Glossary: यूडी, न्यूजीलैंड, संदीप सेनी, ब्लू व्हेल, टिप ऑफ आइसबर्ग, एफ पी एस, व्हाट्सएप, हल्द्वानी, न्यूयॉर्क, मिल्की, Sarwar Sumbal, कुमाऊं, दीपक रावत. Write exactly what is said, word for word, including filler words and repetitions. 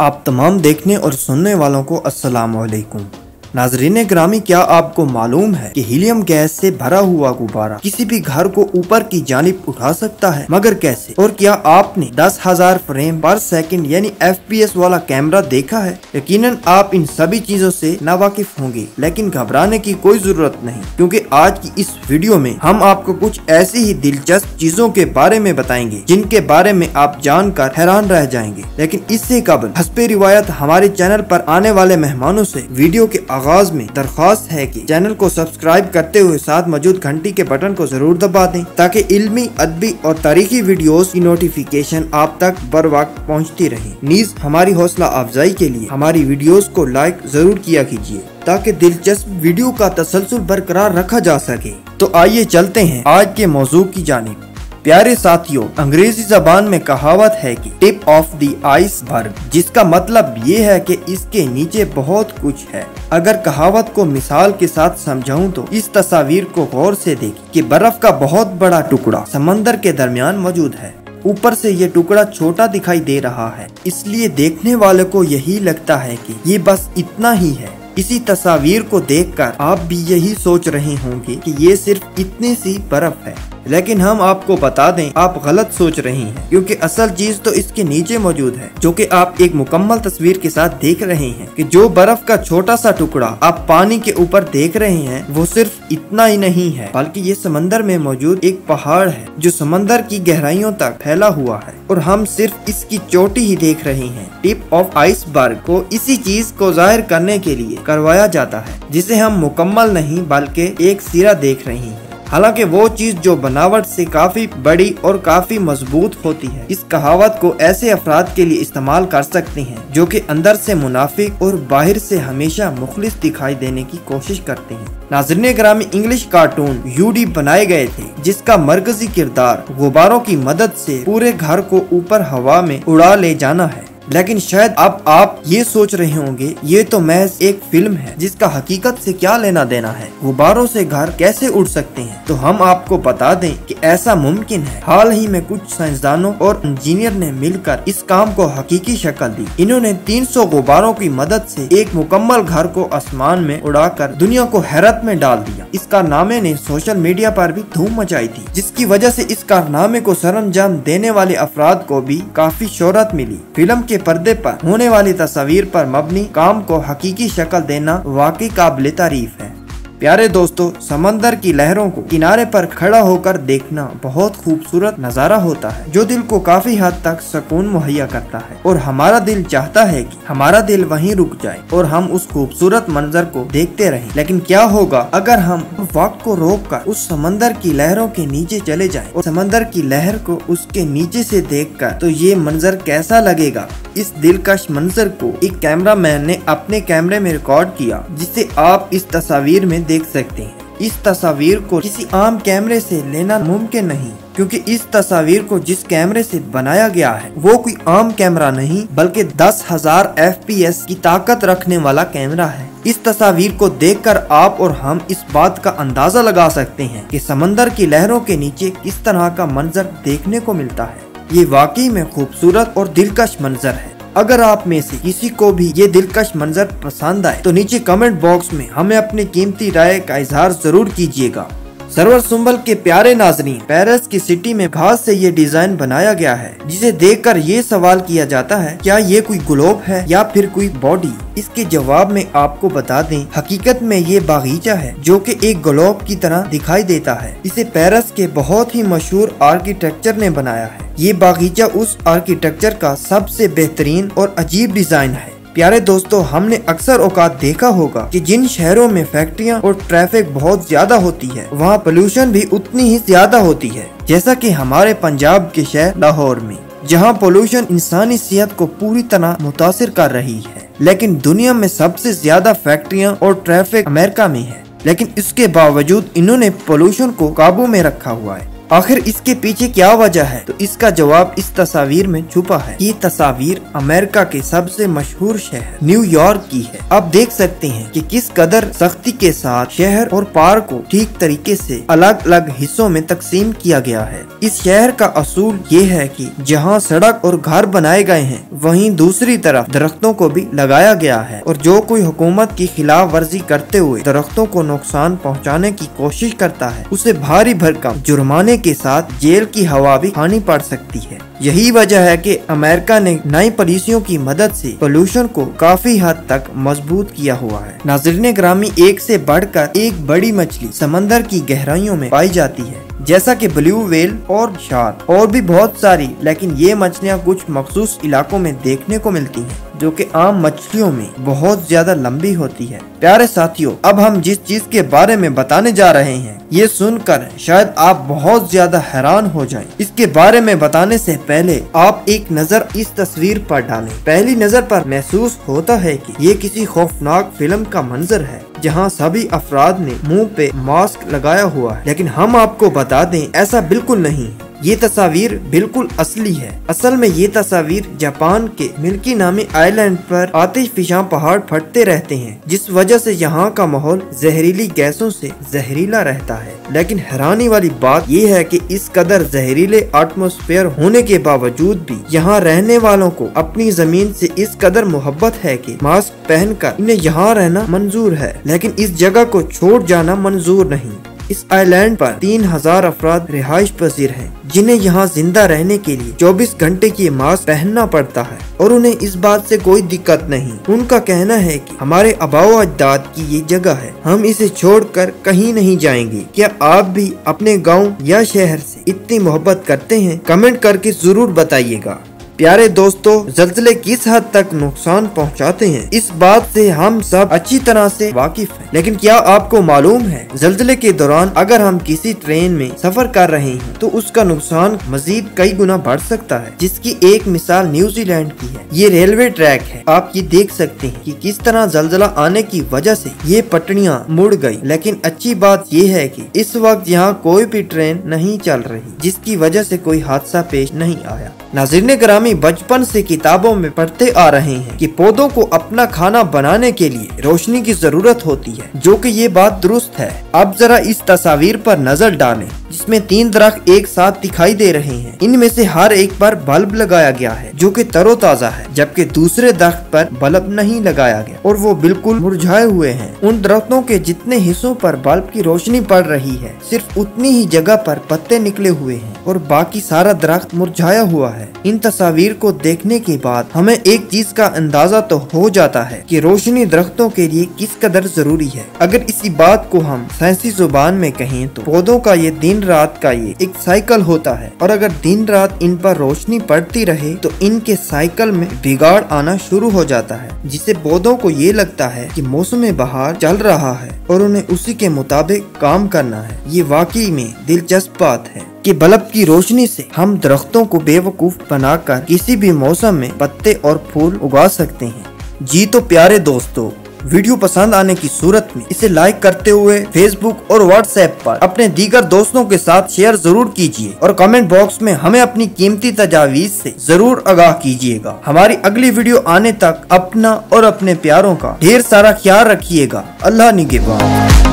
आप तमाम देखने और सुनने वालों को अस्सलाम वालेकुम। नाजरीन ग्रामी, क्या आपको मालूम है कि हीलियम गैस से भरा हुआ गुब्बारा किसी भी घर को ऊपर की जानिब उठा सकता है? मगर कैसे? और क्या आपने दस हजार फ्रेम पर सेकंड यानी एफ पी एस वाला कैमरा देखा है? यकीनन आप इन सभी चीजों से नावाकिफ होंगे, लेकिन घबराने की कोई जरूरत नहीं, क्योंकि आज की इस वीडियो में हम आपको कुछ ऐसी ही दिलचस्प चीजों के बारे में बताएंगे जिनके बारे में आप जान कर हैरान रह जाएंगे। लेकिन इससे कबल हस्बे रिवायत हमारे चैनल पर आने वाले मेहमानों से वीडियो के आगाज में दरख्वास्त है कि चैनल को सब्सक्राइब करते हुए साथ मौजूद घंटी के बटन को जरूर दबा दें, ताकि इल्मी, अदबी और तारीखी वीडियोस की नोटिफिकेशन आप तक बर वक्त पहुँचती रहे। नीज हमारी हौसला अफजाई के लिए हमारी वीडियोस को लाइक जरूर किया कीजिए, ताकि दिलचस्प वीडियो का तसलसल बरकरार रखा जा सके। तो आइए चलते हैं आज के मौजू की जानिब। प्यारे साथियों, अंग्रेजी जबान में कहावत है कि टिप ऑफ दी आइसबर्ग, जिसका मतलब ये है कि इसके नीचे बहुत कुछ है। अगर कहावत को मिसाल के साथ समझाऊं तो इस तस्वीर को गौर से देखें कि बर्फ का बहुत बड़ा टुकड़ा समंदर के दरमियान मौजूद है। ऊपर से ये टुकड़ा छोटा दिखाई दे रहा है, इसलिए देखने वाले को यही लगता है कि ये बस इतना ही है। इसी तस्वीर को देखकर आप भी यही सोच रहे होंगे कि ये सिर्फ इतनी सी बर्फ है, लेकिन हम आपको बता दें आप गलत सोच रहे हैं, क्योंकि असल चीज तो इसके नीचे मौजूद है, जो कि आप एक मुकम्मल तस्वीर के साथ देख रहे हैं। कि जो बर्फ का छोटा सा टुकड़ा आप पानी के ऊपर देख रहे हैं, वो सिर्फ इतना ही नहीं है, बल्कि ये समंदर में मौजूद एक पहाड़ है जो समंदर की गहराइयों तक फैला हुआ है, और हम सिर्फ इसकी चोटी ही देख रहे हैं। टिप ऑफ आइसबर्ग को इसी चीज को जाहिर करने के लिए करवाया जाता है, जिसे हम मुकम्मल नहीं बल्कि एक सिरा देख रहे हैं। हालांकि वो चीज जो बनावट से काफी बड़ी और काफी मजबूत होती है। इस कहावत को ऐसे अफराद के लिए इस्तेमाल कर सकते हैं जो कि अंदर से मुनाफिक और बाहर से हमेशा मुखलिस दिखाई देने की कोशिश करते हैं। नाज़रीन ग्रामी, इंग्लिश कार्टून यूडी बनाए गए थे, जिसका मरकजी किरदार गुब्बारों की मदद से पूरे घर को ऊपर हवा में उड़ा ले जाना है। लेकिन शायद अब आप ये सोच रहे होंगे ये तो महज एक फिल्म है, जिसका हकीकत से क्या लेना देना है? गुब्बारों से घर कैसे उड़ सकते हैं? तो हम आपको बता दें कि ऐसा मुमकिन है। हाल ही में कुछ साइंसदानों और इंजीनियर ने मिलकर इस काम को हकीकी शक्ल दी। इन्होंने तीन सौ गुब्बारों की मदद से एक मुकम्मल घर को आसमान में उड़ाकर दुनिया को हैरत में डाल दिया। इस कारनामे ने सोशल मीडिया पर भी धूम मचाई थी, जिसकी वजह से इस कारनामे को सरंजाम देने वाले अफराद को भी काफी शोहरत मिली। फिल्म के पर्दे पर होने वाली तस्वीर पर मबनी काम को हकीकी शक्ल देना वाकई काबिल तारीफ है। प्यारे दोस्तों, समंदर की लहरों को किनारे पर खड़ा होकर देखना बहुत खूबसूरत नज़ारा होता है, जो दिल को काफी हद तक सुकून मुहैया करता है, और हमारा दिल चाहता है कि हमारा दिल वहीं रुक जाए और हम उस खूबसूरत मंजर को देखते रहें। लेकिन क्या होगा अगर हम वक्त को रोककर उस समंदर की लहरों के नीचे चले जाएं और समंदर की लहर को उसके नीचे से देखकर, तो ये मंजर कैसा लगेगा? इस दिलकश मंजर को एक कैमरामैन ने अपने कैमरे में रिकॉर्ड किया, जिसे आप इस तस्वीर में देख सकते हैं। इस तस्वीर को किसी आम कैमरे से लेना मुमकिन नहीं, क्योंकि इस तस्वीर को जिस कैमरे से बनाया गया है वो कोई आम कैमरा नहीं, बल्कि दस हजार एफ पी एस की ताकत रखने वाला कैमरा है। इस तस्वीर को देखकर आप और हम इस बात का अंदाजा लगा सकते हैं कि समंदर की लहरों के नीचे किस तरह का मंजर देखने को मिलता है। ये वाकई में खूबसूरत और दिलकश मंजर है। अगर आप में से किसी को भी ये दिलकश मंजर पसंद आए तो नीचे कमेंट बॉक्स में हमें अपनी कीमती राय का इजहार जरूर कीजिएगा। सरवर सुंबल के प्यारे नाजरीन, पेरिस की सिटी में घास से ये डिजाइन बनाया गया है, जिसे देखकर ये सवाल किया जाता है क्या ये कोई ग्लोब है या फिर कोई बॉडी? इसके जवाब में आपको बता दें हकीकत में ये बागीचा है जो कि एक ग्लोब की तरह दिखाई देता है। इसे पेरिस के बहुत ही मशहूर आर्किटेक्चर ने बनाया है। ये बागीचा उस आर्किटेक्चर का सबसे बेहतरीन और अजीब डिजाइन है। प्यारे दोस्तों, हमने अक्सर औकात देखा होगा कि जिन शहरों में फैक्ट्रियां और ट्रैफिक बहुत ज्यादा होती है, वहां पोल्यूशन भी उतनी ही ज्यादा होती है, जैसा कि हमारे पंजाब के शहर लाहौर में, जहां पोल्यूशन इंसानी सेहत को पूरी तरह मुतासिर कर रही है। लेकिन दुनिया में सबसे ज्यादा फैक्ट्रियां और ट्रैफिक अमेरिका में है, लेकिन इसके बावजूद इन्होंने पोल्यूशन को काबू में रखा हुआ है। आखिर इसके पीछे क्या वजह है? तो इसका जवाब इस तस्वीर में छुपा है। ये तस्वीर अमेरिका के सबसे मशहूर शहर न्यूयॉर्क की है। आप देख सकते हैं कि किस कदर सख्ती के साथ शहर और पार्क को ठीक तरीके से अलग अलग हिस्सों में तकसीम किया गया है। इस शहर का असूल ये है कि जहाँ सड़क और घर बनाए गए हैं वहीं दूसरी तरफ दरख्तों को भी लगाया गया है, और जो कोई हुकूमत की खिलाफ वर्जी करते हुए दरख्तों को नुकसान पहुँचाने की कोशिश करता है उसे भारी भरकम जुर्माने के साथ जेल की हवा भी खानी पड़ सकती है। यही वजह है कि अमेरिका ने नई पॉलिसियों की मदद से पोल्यूशन को काफी हद तक मजबूत किया हुआ है। नाज़रीन ग्रामी, एक से बढ़कर एक बड़ी मछली समंदर की गहराइयों में पाई जाती है, जैसा कि ब्लू व्हेल और शार्क और भी बहुत सारी, लेकिन ये मछलियाँ कुछ मखसूस इलाकों में देखने को मिलती हैं जो कि आम मछलियों में बहुत ज्यादा लंबी होती है। प्यारे साथियों, अब हम जिस चीज के बारे में बताने जा रहे हैं ये सुनकर शायद आप बहुत ज्यादा हैरान हो जाएं। इसके बारे में बताने से पहले आप एक नज़र इस तस्वीर पर डालें। पहली नज़र पर महसूस होता है कि ये किसी खौफनाक फिल्म का मंजर है जहाँ सभी अफराद ने मुँह पे मास्क लगाया हुआ है, लेकिन हम आपको बता दें ऐसा बिल्कुल नहीं। ये तस्वीर बिल्कुल असली है। असल में ये तस्वीर जापान के मिल्की नामी आइलैंड पर आतिशफशां पहाड़ फटते रहते हैं, जिस वजह से यहाँ का माहौल जहरीली गैसों से जहरीला रहता है। लेकिन हैरानी वाली बात यह है कि इस कदर जहरीले एटमॉस्फेयर होने के बावजूद भी यहाँ रहने वालों को अपनी जमीन से इस कदर मोहब्बत है कि मास्क पहनकर इन्हें यहाँ रहना मंजूर है, लेकिन इस जगह को छोड़ जाना मंजूर नहीं। इस आइलैंड पर तीन हजार अफराद रिहाइश पसीर हैं, जिन्हें यहाँ जिंदा रहने के लिए चौबीस घंटे की मास्क पहनना पड़ता है, और उन्हें इस बात से कोई दिक्कत नहीं। उनका कहना है कि हमारे आबाओ अजदाद की ये जगह है, हम इसे छोड़कर कहीं नहीं जाएंगे। क्या आप भी अपने गांव या शहर से इतनी मोहब्बत करते हैं? कमेंट करके जरूर बताइएगा। प्यारे दोस्तों, जल्जले किस हद तक नुकसान पहुंचाते हैं इस बात से हम सब अच्छी तरह से वाकिफ हैं, लेकिन क्या आपको मालूम है जल्जले के दौरान अगर हम किसी ट्रेन में सफर कर रहे हैं तो उसका नुकसान मजीद कई गुना बढ़ सकता है, जिसकी एक मिसाल न्यूजीलैंड की है। ये रेलवे ट्रैक है, आप ये देख सकते हैं कि किस तरह जल्जला आने की वजह से ये पटरियाँ मुड़ गयी। लेकिन अच्छी बात ये है कि इस वक्त यहाँ कोई भी ट्रेन नहीं चल रही, जिसकी वजह से कोई हादसा पेश नहीं आया। नाज़रीन ग्रामी, बचपन से किताबों में पढ़ते आ रहे हैं कि पौधों को अपना खाना बनाने के लिए रोशनी की जरूरत होती है, जो कि ये बात दुरुस्त है। अब जरा इस तस्वीर पर नजर डालें, जिसमें तीन दरख्त एक साथ दिखाई दे रहे हैं। इनमें से हर एक पर बल्ब लगाया गया है जो कि तरोताजा है, जबकि दूसरे दरख्त पर बल्ब नहीं लगाया गया और वो बिल्कुल मुरझाए हुए हैं। उन दरख्तों के जितने हिस्सों पर बल्ब की रोशनी पड़ रही है सिर्फ उतनी ही जगह पर पत्ते निकले हुए हैं और बाकी सारा दरख्त मुरझाया हुआ है। इन तस्वीर को देखने के बाद हमें एक चीज का अंदाजा तो हो जाता है कि रोशनी दरख्तों के लिए किस कदर जरूरी है। अगर इसी बात को हम साइंसी जुबान में कहें तो पौधों का ये दिन रात का ये एक साइकिल होता है, और अगर दिन रात इन पर रोशनी पड़ती रहे तो इनके साइकिल में बिगाड़ आना शुरू हो जाता है, जिससे पौधों को ये लगता है कि मौसम बहार चल रहा है और उन्हें उसी के मुताबिक काम करना है। ये वाकई में दिलचस्प बात है कि बल्ब की रोशनी से हम दरख्तों को बेवकूफ बनाकर किसी भी मौसम में पत्ते और फूल उगा सकते हैं। जी तो प्यारे दोस्तों, वीडियो पसंद आने की सूरत में इसे लाइक करते हुए फेसबुक और व्हाट्सएप पर अपने दीगर दोस्तों के साथ शेयर जरूर कीजिए, और कमेंट बॉक्स में हमें अपनी कीमती तजावीज से जरूर आगाह कीजिएगा। हमारी अगली वीडियो आने तक अपना और अपने प्यारों का ढेर सारा ख्याल रखिएगा। अल्लाह निगहबान।